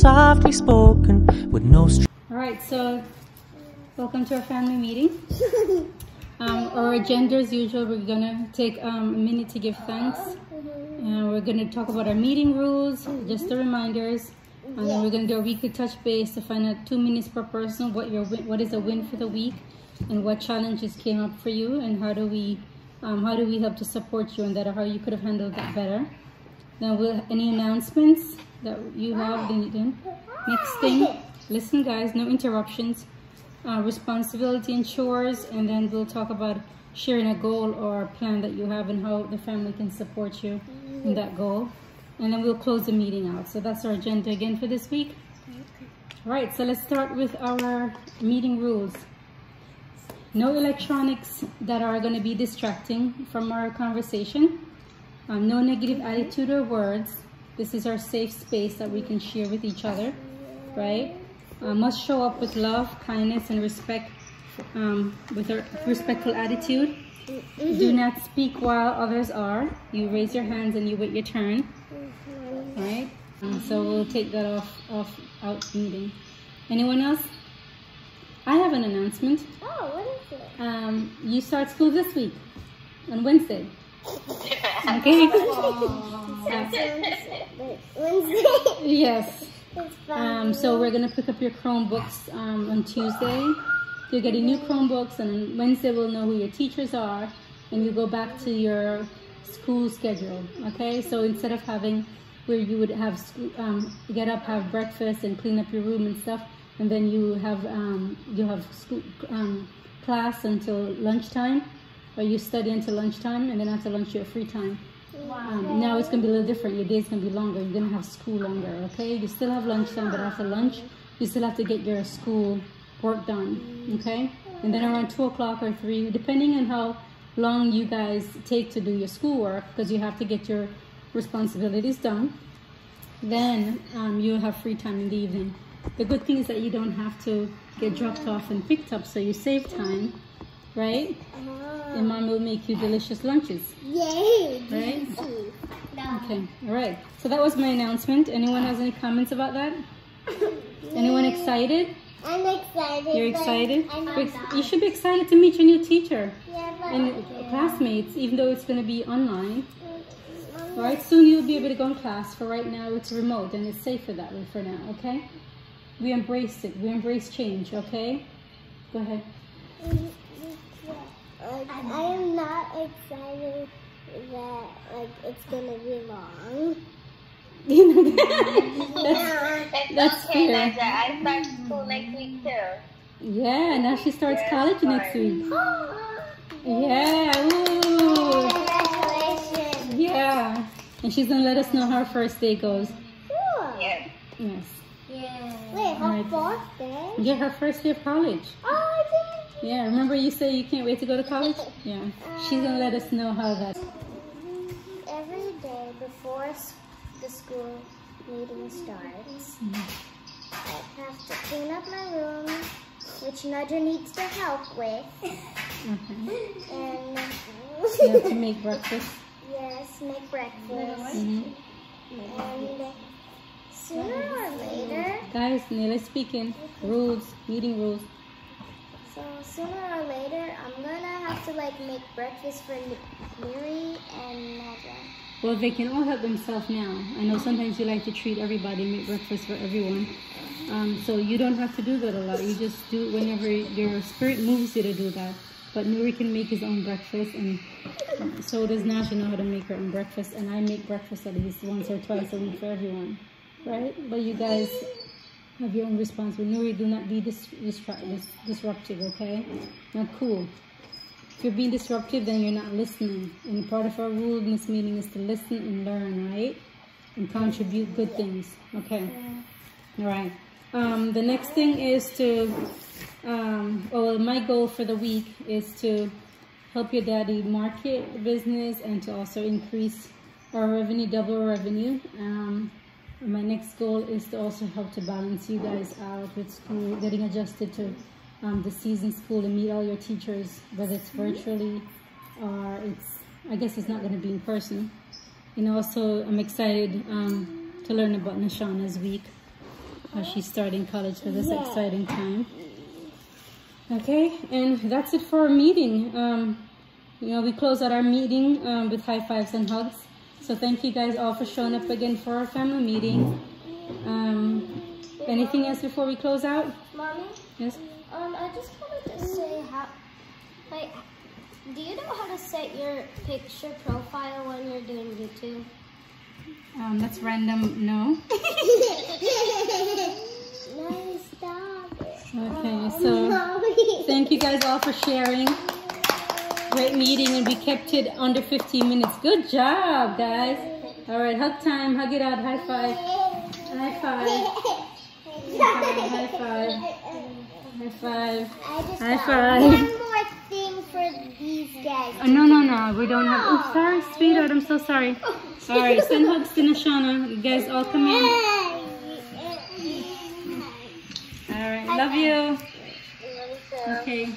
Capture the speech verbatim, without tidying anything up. softly spoken with no str All right, so welcome to our family meeting. Um, our agenda as usual, we're gonna take um, a minute to give thanks. And we're gonna talk about our meeting rules, just the reminders. And then we're gonna do a weekly touch base to find out two minutes per person, what your win what is a win for the week, and what challenges came up for you, and how do we um, how do we help to support you, and that or how you could have handled that better. Now, will any announcements that you have? Then you can. Next thing, listen, guys, no interruptions. Uh, responsibility and chores, and then we'll talk about sharing a goal or a plan that you have and how the family can support you in that goal, and then we'll close the meeting out. So that's our agenda again for this week. All right, so let's start with our meeting rules. No electronics that are going to be distracting from our conversation. Um, no negative attitude or words. This is our safe space that we can share with each other, right? Uh, must show up with love, kindness, and respect, um, with a respectful attitude. Do not speak while others are. You raise your hands and you wait your turn. All right? Um, so we'll take that off, off out meeting. Anyone else? I have an announcement. Oh, what is it? Um, you start school this week on Wednesday. Okay? Wednesday. Yes. Um, so we're going to pick up your Chromebooks um, on Tuesday. You're getting new Chromebooks, and on Wednesday we'll know who your teachers are, and you go back to your school schedule, okay? So instead of having where you would have um, get up, have breakfast, and clean up your room and stuff, and then you have um, you have school, um, class until lunchtime, or you study until lunchtime, and then after lunch you have free time. Wow. Um, now it's going to be a little different. Your day's going to be longer. You're going to have school longer, okay? You still have lunchtime, but after lunch, you still have to get your school work done, okay? And then around two o'clock or three, depending on how long you guys take to do your schoolwork, because you have to get your responsibilities done, then um, you'll have free time in the evening. The good thing is that you don't have to get dropped off and picked up, so you save time, right? And mom will make you delicious lunches. Yay! Right? Okay, all right. So that was my announcement. Anyone has any comments about that? Anyone excited? I'm excited. You're excited? I'm not. You should be excited to meet your new teacher. Yeah, but and classmates, even though it's going to be online. All right, soon you'll be able to go in class. For right now, it's remote, and it's safer that way for now, okay? We embrace it. We embrace change, okay? Go ahead. Like, I am not excited that like it's gonna be long. that's that's, that's okay, fair. Nadja, I start school next week too. Yeah, now she starts yeah, college sorry. next week. Yeah, ooh. Congratulations. Yeah, and she's gonna let us know how her first day goes. Cool. Yeah. Yes. Yeah. Wait, her first day? Yeah, her first day of college. Oh, I did. Yeah, remember you say you can't wait to go to college? Yeah. She's gonna let us know how that. Every day before the school meeting starts, mm-hmm. I have to clean up my room, which Nadja needs to help with. Okay. And you have to make breakfast. Yes, make breakfast. Mm-hmm. And sooner or later. Guys, Nela's speaking. Rules, meeting rules. So sooner or later, I'm gonna have to like make breakfast for Nuri and Nadja. Well, they can all help themselves now. I know sometimes you like to treat everybody, make breakfast for everyone. Um, so you don't have to do that a lot. You just do it whenever your spirit moves you to do that. But Nuri can make his own breakfast, and so does Nadja know how to make her own breakfast. And I make breakfast at least once or twice a week for everyone, right? But you guys have your own responsibility. Nuri, do not be dis dis disruptive, okay? Not cool. If you're being disruptive, then you're not listening. And part of our rule in this meeting is to listen and learn, right? And contribute good things, okay? All right. Um, the next thing is to, um, well, my goal for the week is to help your daddy market the business and to also increase our revenue, double our revenue. Um, My next goal is to also help to balance you guys out with school, getting adjusted to um, the season school, and meet all your teachers, whether it's virtually or it's, I guess it's not going to be in person. And also, I'm excited um, to learn about Nishana's week. as she's starting college for this yeah. exciting time. Okay, and that's it for our meeting. Um, you know, we close out our meeting um, with high fives and hugs. So thank you guys all for showing up again for our family meeting. Um, anything else before we close out? Mommy? Yes? Um, I just wanted to say how, like, do you know how to set your picture profile when you're doing YouTube? Um, that's random, no. No, stop it. Okay, so thank you guys all for sharing. Great meeting, and we kept it under fifteen minutes. Good job, guys. All right, hug time, hug it out, high five. High five. High five. High five. High five. One more thing for these guys. Oh, no, no, no, we don't have. Oh, sorry, sweetheart, I'm so sorry. All right, send hugs to Nishana. You guys all come in. All right, love you. Okay.